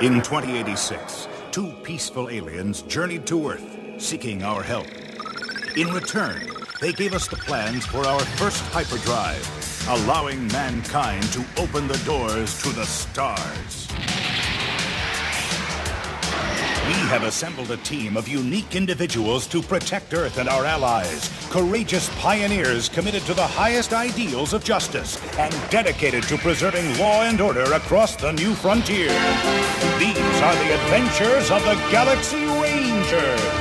In 2086, two peaceful aliens journeyed to Earth, seeking our help. In return, they gave us the plans for our first hyperdrive, allowing mankind to open the doors to the stars. We have assembled a team of unique individuals to protect Earth and our allies, courageous pioneers committed to the highest ideals of justice and dedicated to preserving law and order across the new frontier. These are the adventures of the Galaxy Rangers.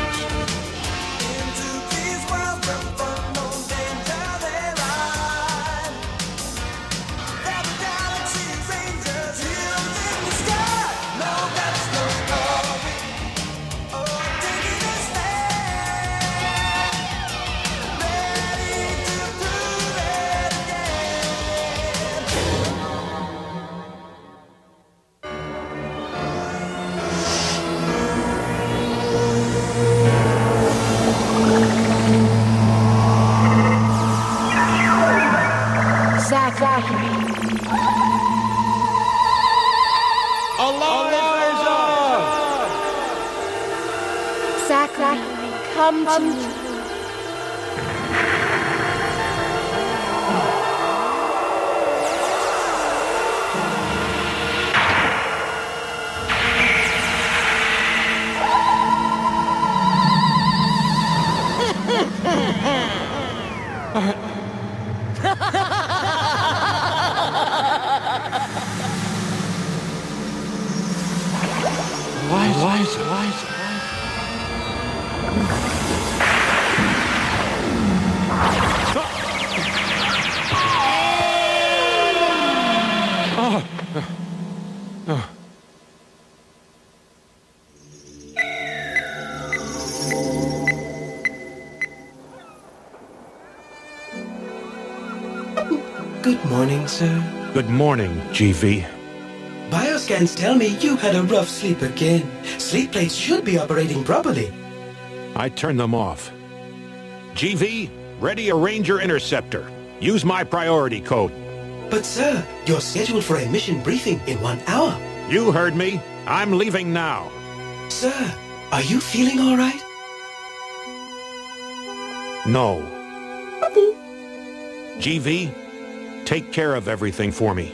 Sir. Good morning, GV. Bioscans tell me you had a rough sleep again. Sleep plates should be operating properly. I turned them off. GV, ready a Ranger interceptor. Use my priority code. But sir, you're scheduled for a mission briefing in 1 hour. You heard me. I'm leaving now. Sir, are you feeling all right? No. GV? Take care of everything for me.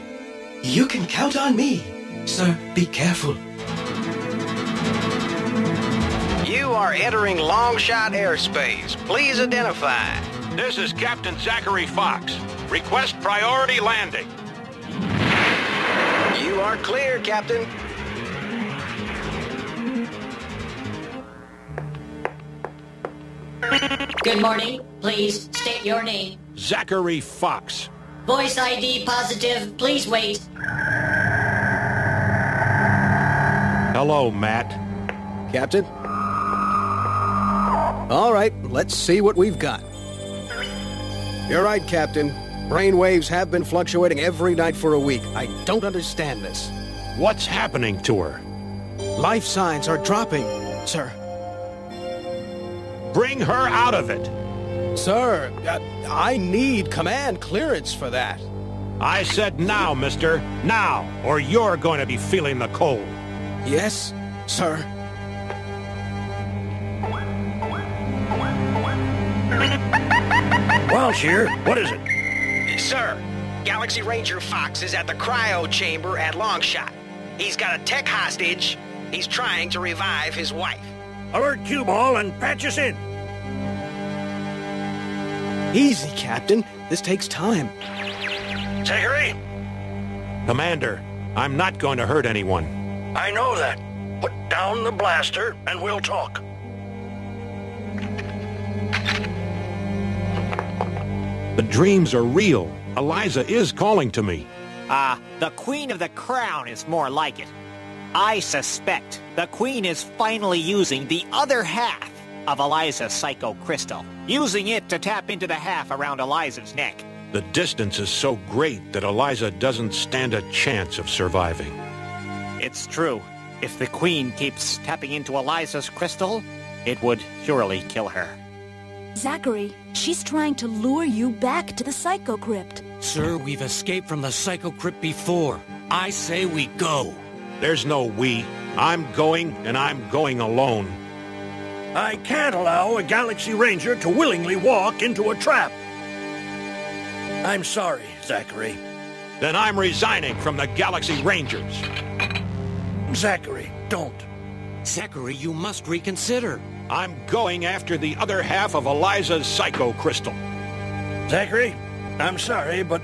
You can count on me. Sir, be careful. You are entering long-shot airspace. Please identify. This is Captain Zachary Fox. Request priority landing. You are clear, Captain. Good morning. Please state your name. Zachary Fox. Voice ID positive. Please wait. Hello, Matt. Captain? All right, let's see what we've got. You're right, Captain. Brainwaves have been fluctuating every night for a week. I don't understand this. What's happening to her? Life signs are dropping, sir. Bring her out of it. Sir, I need command clearance for that. I said now, mister. Now, or you're going to be feeling the cold. Yes, sir. Well, Shear, what is it? Sir, Galaxy Ranger Fox is at the cryo chamber at Longshot. He's got a tech hostage. He's trying to revive his wife. Alert Q-ball and patch us in. Easy, Captain. This takes time. Zachary? Commander, I'm not going to hurt anyone. I know that. Put down the blaster and we'll talk. The dreams are real. Eliza is calling to me. The Queen of the Crown is more like it. I suspect the Queen is finally using the other half of Eliza's Psycho Crystal, using it to tap into the half around Eliza's neck. The distance is so great that Eliza doesn't stand a chance of surviving. It's true. If the Queen keeps tapping into Eliza's crystal, it would surely kill her. Zachary, she's trying to lure you back to the Psycho Crypt. Sir, we've escaped from the Psycho Crypt before. I say we go. There's no we. I'm going, and I'm going alone. I can't allow a Galaxy Ranger to willingly walk into a trap. I'm sorry, Zachary. Then I'm resigning from the Galaxy Rangers. Zachary, don't. Zachary, you must reconsider. I'm going after the other half of Eliza's Psycho Crystal. Zachary, I'm sorry, but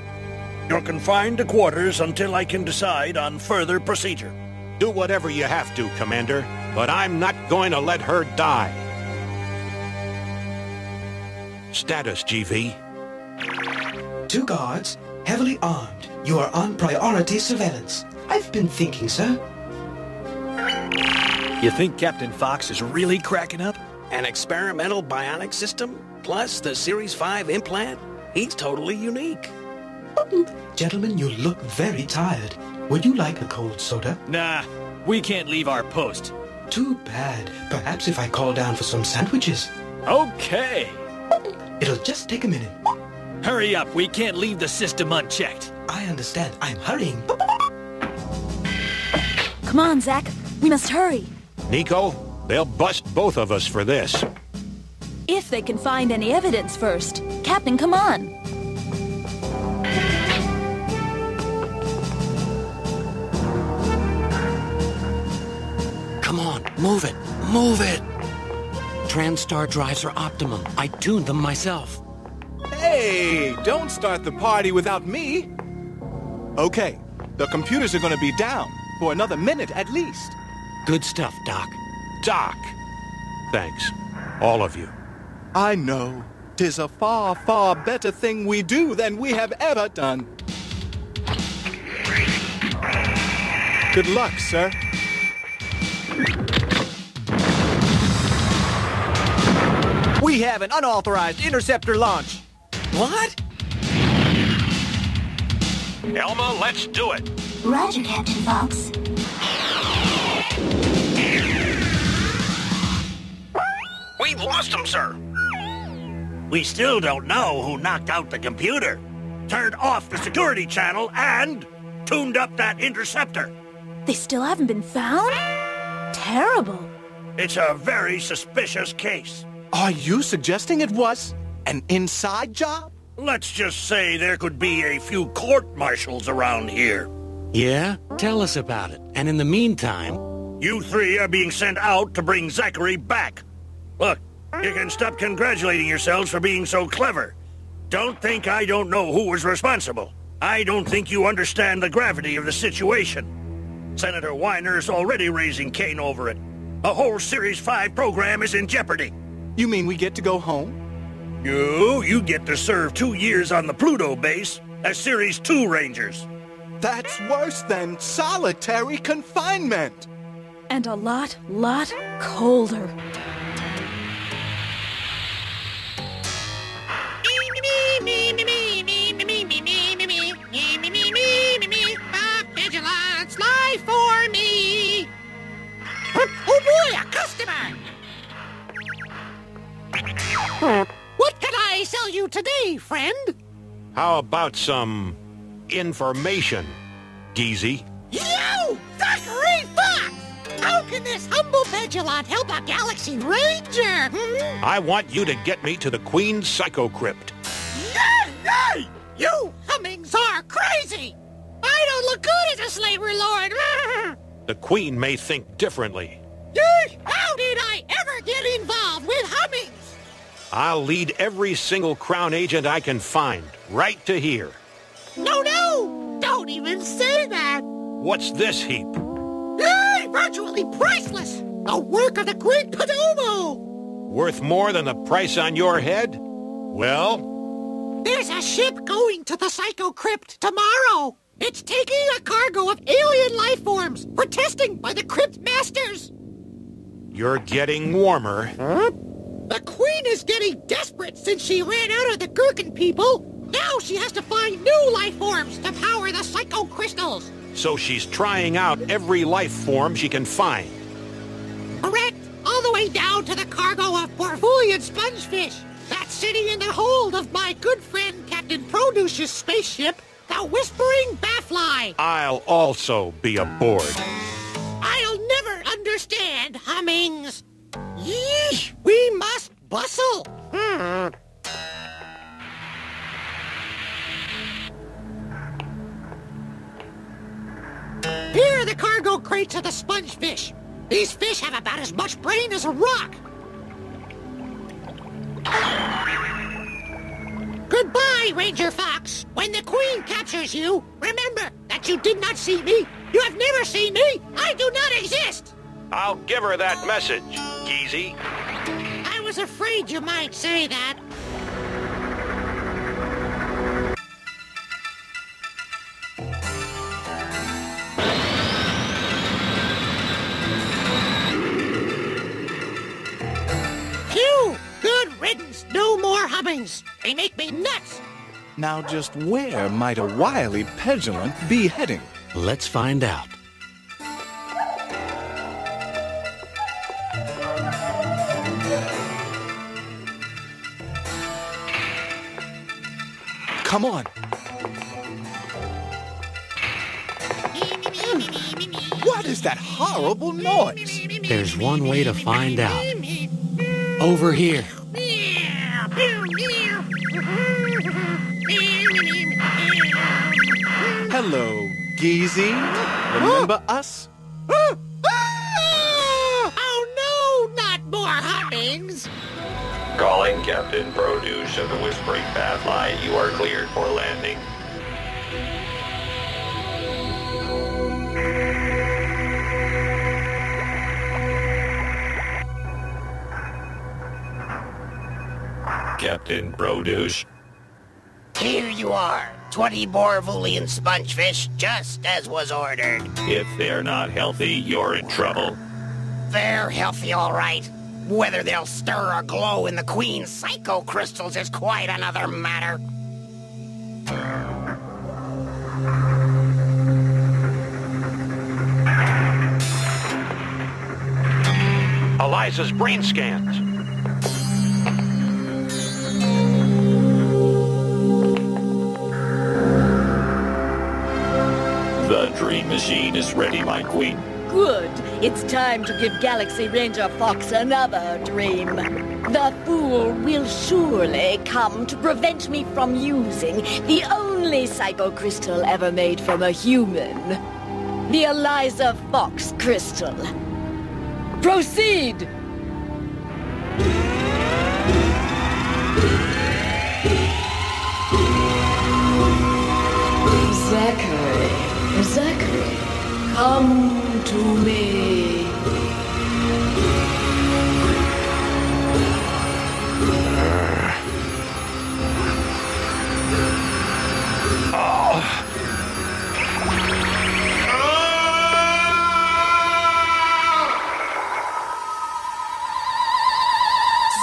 you're confined to quarters until I can decide on further procedure. Do whatever you have to, Commander, but I'm not going to let her die. Status, GV. 2 guards, heavily armed. You are on priority surveillance. I've been thinking, sir. You think Captain Fox is really cracking up? An experimental bionic system, plus the Series 5 implant? He's totally unique. Gentlemen, you look very tired. Would you like a cold soda? Nah, we can't leave our post. Too bad. Perhaps if I call down for some sandwiches. Okay. It'll just take a minute. Hurry up, we can't leave the system unchecked. I understand. I'm hurrying. Come on, Zach. We must hurry. Niko, they'll bust both of us for this. If they can find any evidence first. Captain, come on. Come on, move it. Move it. Trans Star drives are optimum. I tuned them myself. Hey, don't start the party without me. Okay, the computers are going to be down for another minute at least. Good stuff, Doc. Doc. Thanks, all of you. I know. 'Tis a far, far better thing we do than we have ever done. Good luck, sir. We have an unauthorized interceptor launch. What? Elma, let's do it. Roger, Captain Fox. We've lost him, sir. We still don't know who knocked out the computer, turned off the security channel, and tuned up that interceptor. They still haven't been found? Terrible. It's a very suspicious case. Are you suggesting it was an inside job? Let's just say there could be a few court-martials around here. Yeah? Tell us about it. And in the meantime... You 3 are being sent out to bring Zachary back. Look, you can stop congratulating yourselves for being so clever. Don't think I don't know who was responsible. I don't think you understand the gravity of the situation. Senator Weiner is already raising Cain over it. A whole Series 5 program is in jeopardy. You mean we get to go home? You get to serve 2 years on the Pluto base as Series 2 Rangers. That's worse than solitary confinement. And a lot colder. Pedulon's life for me. Oh boy, a customer. What can I sell you today, friend? How about some information, GeeZee? You! Zachary Fox! How can this humble Pedulon help a Galaxy Ranger? Hmm? I want you to get me to the Queen's Psycho Crypt. Yay! Yay! You hummings are crazy! I don't look good as a slavery lord! The Queen may think differently. Yay! How did I ever get involved with hummings? I'll lead every single Crown agent I can find, right to here. No, no! Don't even say that! What's this heap? Yay! Virtually priceless! The work of the Queen Podomo! Worth more than the price on your head? Well? There's a ship going to the Psycho Crypt tomorrow! It's taking a cargo of alien life forms for testing by the Crypt Masters! You're getting warmer. Huh? The Queen is getting desperate since she ran out of the Gherkin people. Now she has to find new life forms to power the Psycho Crystals. So she's trying out every life form she can find. Correct. All the way down to the cargo of Barfoolian Spongefish. That's sitting in the hold of my good friend Captain Brodouche's spaceship, the Whispering Baffly. I'll also be aboard. We must bustle. Here are the cargo crates of the spongefish. These fish have about as much brain as a rock. Goodbye, Ranger Fox. When the Queen captures you, remember that you did not see me. You have never seen me. I do not exist. I'll give her that message, GeeZee. I was afraid you might say that. No more hummings. They make me nuts. Now just where might a wily Pedulon be heading? Let's find out. Come on. What is that horrible noise? There's one way to find out. Over here. Hello, GeeZee. Remember us? Oh no, not more hummings! Calling Captain Brodouche of the Whispering Bathline. You are cleared for landing. Captain Brodouche. Here you are, 20 Barfoolian Spongefish, just as was ordered. If they're not healthy, you're in trouble. They're healthy, all right. Whether they'll stir or glow in the Queen's Psycho Crystals is quite another matter. Eliza's brain scans. The dream machine is ready, my queen. Good. It's time to give Galaxy Ranger Fox another dream. The fool will surely come to prevent me from using the only Psycho Crystal ever made from a human. The Eliza Fox Crystal. Proceed! Zachary, come to me.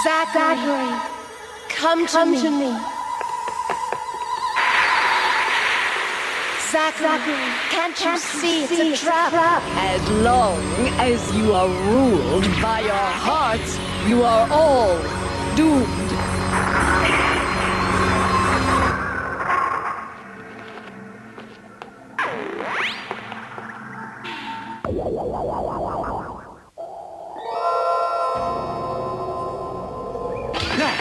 Zachary, come to me. Zachary, can't you see it's a trap? As long as you are ruled by your hearts, you are all doomed. No!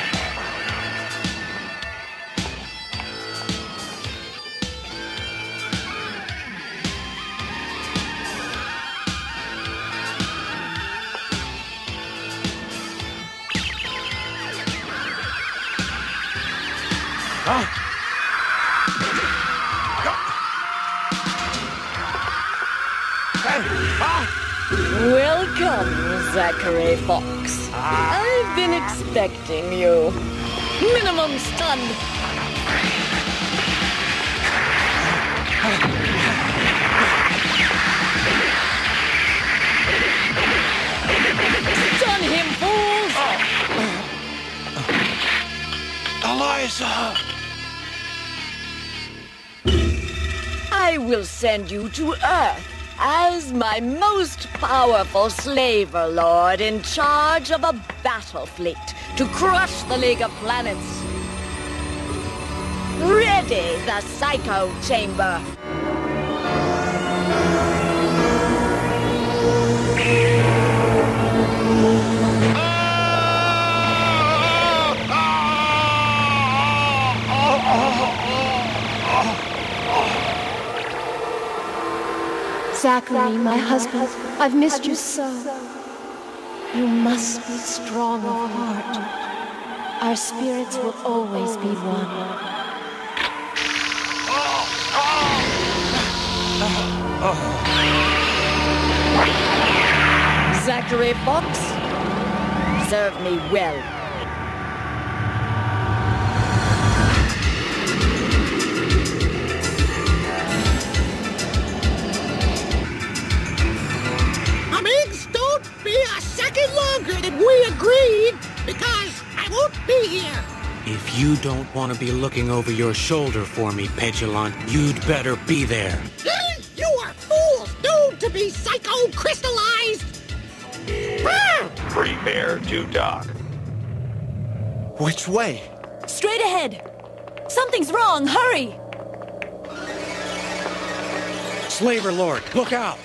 Welcome, Zachary Fox. I've been expecting you. Minimum stun. Stun him, fools! Eliza! I will send you to Earth as my most powerful slaver lord in charge of a battle fleet to crush the League of Planets. Ready the Psycho Chamber. Zachary, my husband, I've missed you so. You must be strong of heart. Our spirits will always be one. Zachary Fox, serve me well. Amigs, don't be a second longer than we agreed, because I won't be here. If you don't want to be looking over your shoulder for me, Pedulon, you'd better be there. You are fools doomed to be psycho crystallized! Prepare to dock. Which way? Straight ahead! Something's wrong, hurry! Slaver Lord, look out!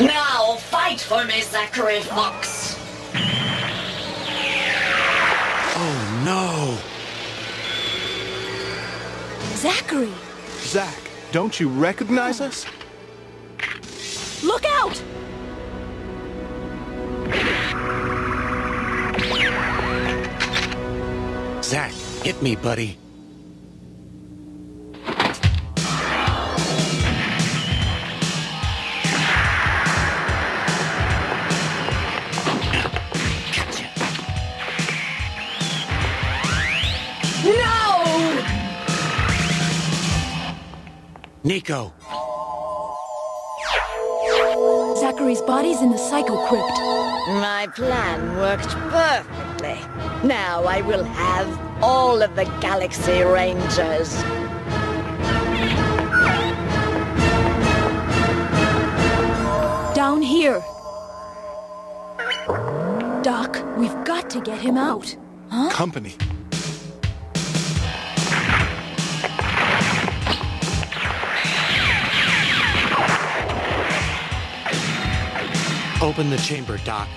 Now fight for me, Zachary Fox! Oh no! Zachary! Zach, don't you recognize us? Look out! Zach, hit me, buddy. Niko! Zachary's body's in the Psycho Crypt. My plan worked perfectly. Now I will have all of the Galaxy Rangers. Down here. Doc, we've got to get him out. Huh? Company. Open the chamber, Doc.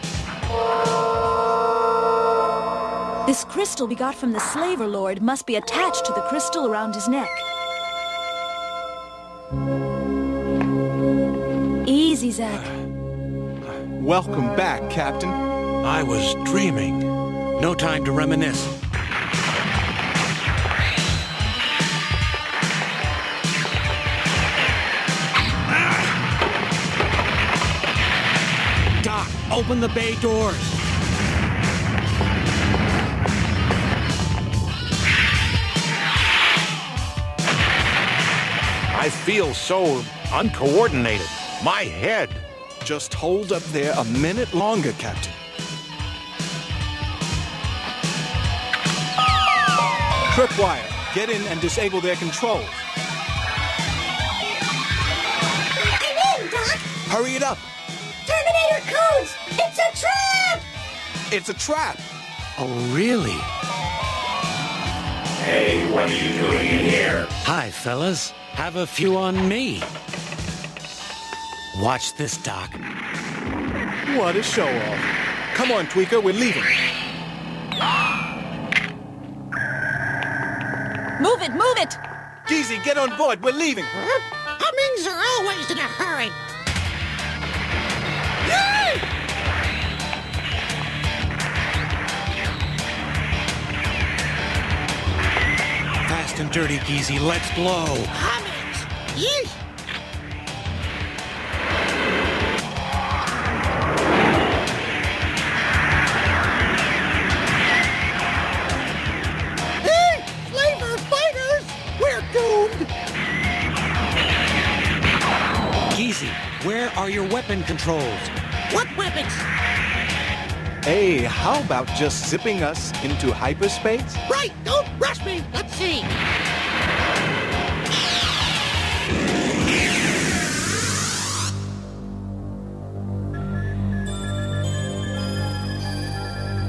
This crystal we got from the Slaver Lord must be attached to the crystal around his neck. Easy, Zach. Welcome back, Captain. I was dreaming. No time to reminisce. Open the bay doors. I feel so uncoordinated. My head. Just hold up there a minute longer, Captain. Tripwire, get in and disable their controls. I'm in, Doc. Hurry it up. Terminator codes! It's a trap! It's a trap! Oh, really? Hey, what are you doing in here? Hi, fellas. Have a few on me. Watch this, Doc. What a show-off. Come on, Tweaker, we're leaving. Move it, move it! GeeZee, get on board, we're leaving. Hummings are always in a hurry. Fast and dirty, GeeZee, let's blow. Hummings! Yeesh! Hey, flavor fighters! We're doomed! GeeZee, where are your weapon controls? What weapons? Hey, how about just zipping us into hyperspace? Right! Don't rush me! Let's see!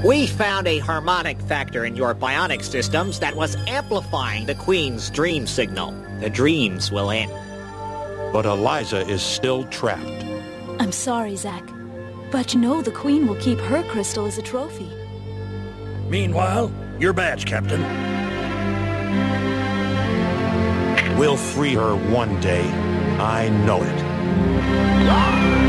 We found a harmonic factor in your bionic systems that was amplifying the Queen's dream signal. The dreams will end. But Eliza is still trapped. I'm sorry, Zach. But you know the Queen will keep her crystal as a trophy. Meanwhile, your badge, Captain. will free her one day. I know it.